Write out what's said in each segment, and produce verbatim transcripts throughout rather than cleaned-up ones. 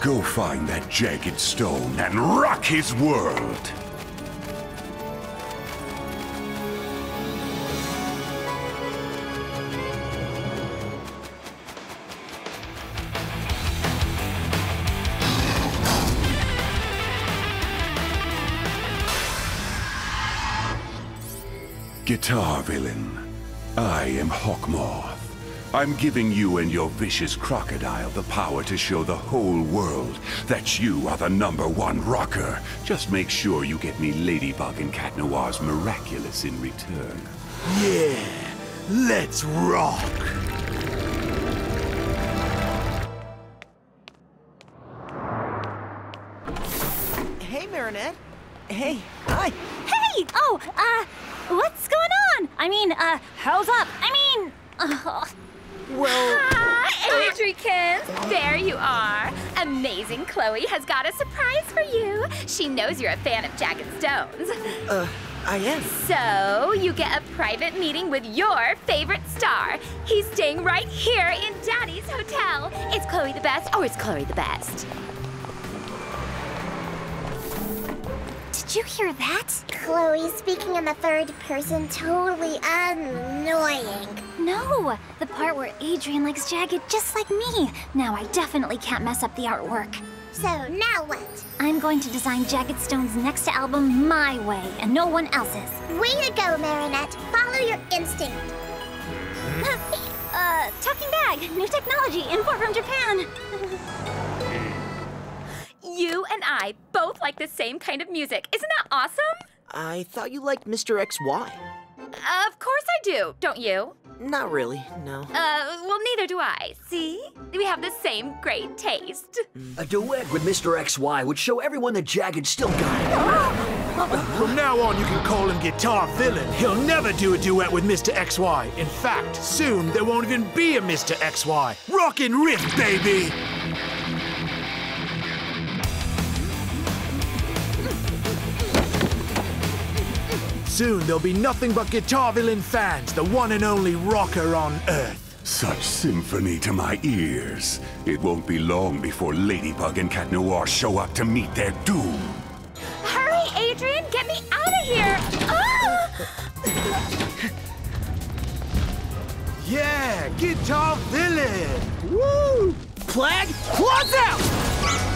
Go find that Jagged Stone and rock his world! Guitar Villain, I am Hawk Moth. I'm giving you and your vicious crocodile the power to show the whole world that you are the number one rocker. Just make sure you get me Ladybug and Cat Noir's Miraculous in return. Yeah, let's rock! Hey, Marinette. Hey, hi. Hey! Oh, uh... what's going on? I mean, uh, how's up? I mean, oh. Well... Hi, Adrikins! There you are. Amazing Chloe has got a surprise for you. She knows you're a fan of Jagged Stones. Uh, I am. So, you get a private meeting with your favorite star. He's staying right here in Daddy's hotel. Is Chloe the best, or is Chloe the best? Did you hear that? Chloe speaking in the third person, totally annoying. No, the part where Adrien likes Jagged just like me. Now I definitely can't mess up the artwork. So now what? I'm going to design Jagged Stone's next album my way and no one else's. Way to go, Marinette. Follow your instinct. uh, talking bag, new technology, import from Japan. You and I both like the same kind of music. Isn't that awesome? I thought you liked Mister X Y. Of course I do, don't you? Not really, no. Uh, well, neither do I. See? We have the same great taste. A duet with Mister X Y would show everyone that Jagged still got it. From now on, you can call him Guitar Villain. He'll never do a duet with Mister X Y. In fact, soon there won't even be a Mister X Y. Rockin' riff, baby! Soon there'll be nothing but Guitar Villain fans, the one and only rocker on Earth. Such symphony to my ears. It won't be long before Ladybug and Cat Noir show up to meet their doom. Hurry, Adrien, get me out of here! Oh! Yeah, Guitar Villain! Woo! Plagg, claws out!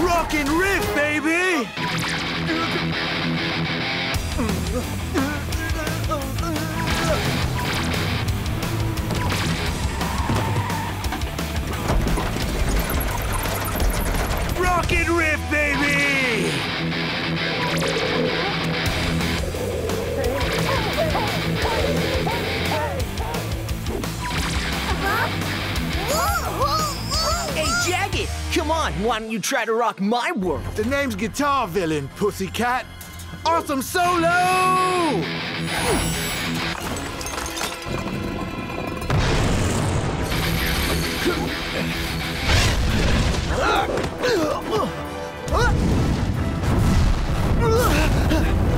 Rockin' riff, baby! Rockin' riff, baby! Hey, Jagged, come on, why don't you try to rock my world? The name's Guitar Villain, pussycat. Awesome solo!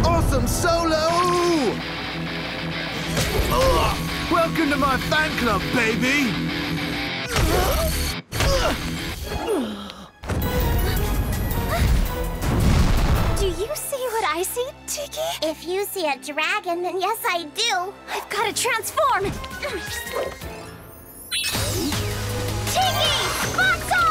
Awesome solo! Welcome to my fan club, baby! Do you see what I see, Tiki? If you see a dragon, then yes, I do. I've got to transform. Tiki, box on!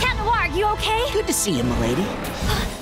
Cat Noir, you okay? Good to see you, m'lady.